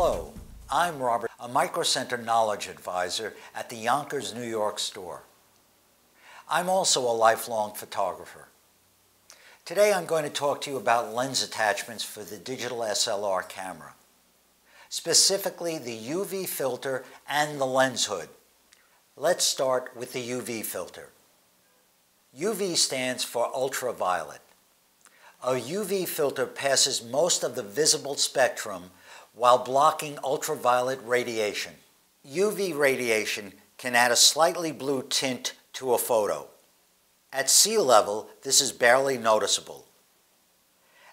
Hello, I'm Robert, a Micro Center knowledge advisor at the Yonkers, New York store. I'm also a lifelong photographer. Today I'm going to talk to you about lens attachments for the digital SLR camera, specifically the UV filter and the lens hood. Let's start with the UV filter. UV stands for ultraviolet. A UV filter passes most of the visible spectrum while blocking ultraviolet radiation. UV radiation can add a slightly blue tint to a photo. At sea level, this is barely noticeable.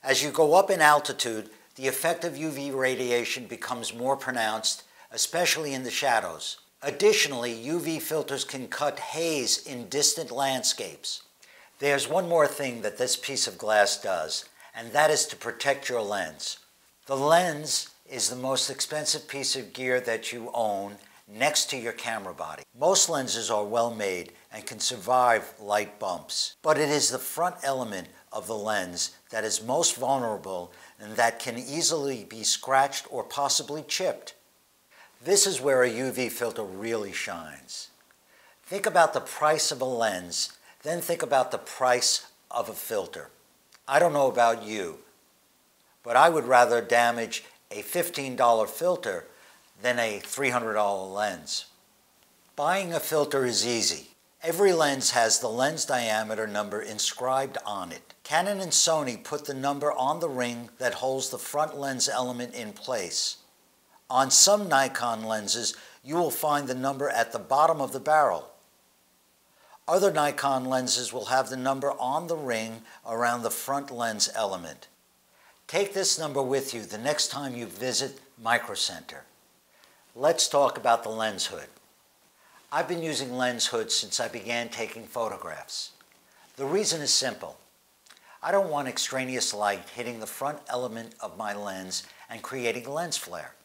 As you go up in altitude, the effect of UV radiation becomes more pronounced, especially in the shadows. Additionally, UV filters can cut haze in distant landscapes. There's one more thing that this piece of glass does, and that is to protect your lens. The lens is the most expensive piece of gear that you own next to your camera body. Most lenses are well made and can survive light bumps, but it is the front element of the lens that is most vulnerable and that can easily be scratched or possibly chipped. This is where a UV filter really shines. Think about the price of a lens, then think about the price of a filter. I don't know about you, but I would rather damage a $15 filter than a $300 lens. Buying a filter is easy. Every lens has the lens diameter number inscribed on it. Canon and Sony put the number on the ring that holds the front lens element in place. On some Nikon lenses, you will find the number at the bottom of the barrel. Other Nikon lenses will have the number on the ring around the front lens element. Take this number with you the next time you visit Micro Center. Let's talk about the lens hood. I've been using lens hoods since I began taking photographs. The reason is simple. I don't want extraneous light hitting the front element of my lens and creating lens flare.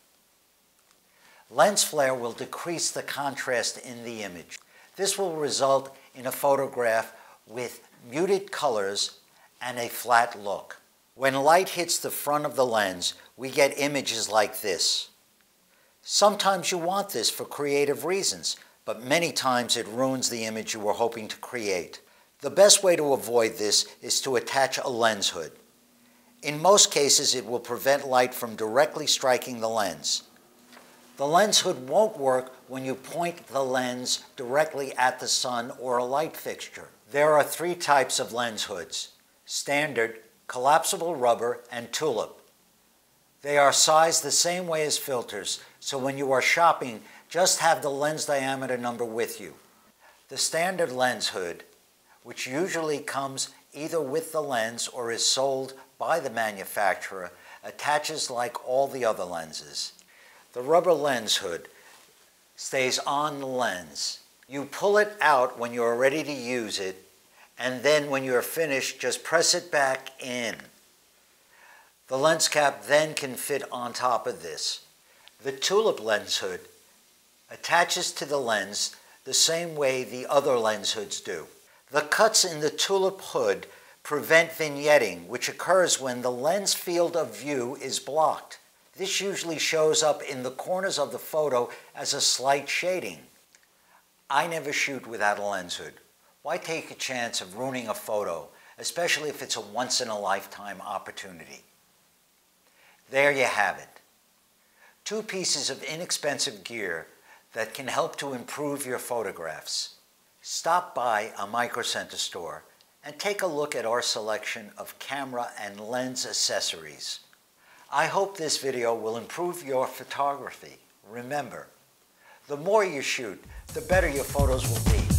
Lens flare will decrease the contrast in the image. This will result in a photograph with muted colors and a flat look. When light hits the front of the lens, we get images like this. Sometimes you want this for creative reasons, but many times it ruins the image you were hoping to create. The best way to avoid this is to attach a lens hood. In most cases, it will prevent light from directly striking the lens. The lens hood won't work when you point the lens directly at the sun or a light fixture. There are three types of lens hoods: standard, collapsible rubber, and tulip. They are sized the same way as filters, so when you are shopping, just have the lens diameter number with you. The standard lens hood, which usually comes either with the lens or is sold by the manufacturer, attaches like all the other lenses. The rubber lens hood stays on the lens. You pull it out when you're ready to use it, and then when you're finished, just press it back in. The lens cap then can fit on top of this. The tulip lens hood attaches to the lens the same way the other lens hoods do. The cuts in the tulip hood prevent vignetting, which occurs when the lens field of view is blocked. This usually shows up in the corners of the photo as a slight shading. I never shoot without a lens hood. Why take a chance of ruining a photo, especially if it's a once-in-a-lifetime opportunity? There you have it. Two pieces of inexpensive gear that can help to improve your photographs. Stop by a Micro Center store and take a look at our selection of camera and lens accessories. I hope this video will improve your photography. Remember, the more you shoot, the better your photos will be.